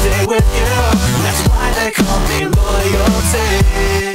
stay with you. That's why they call me loyalty.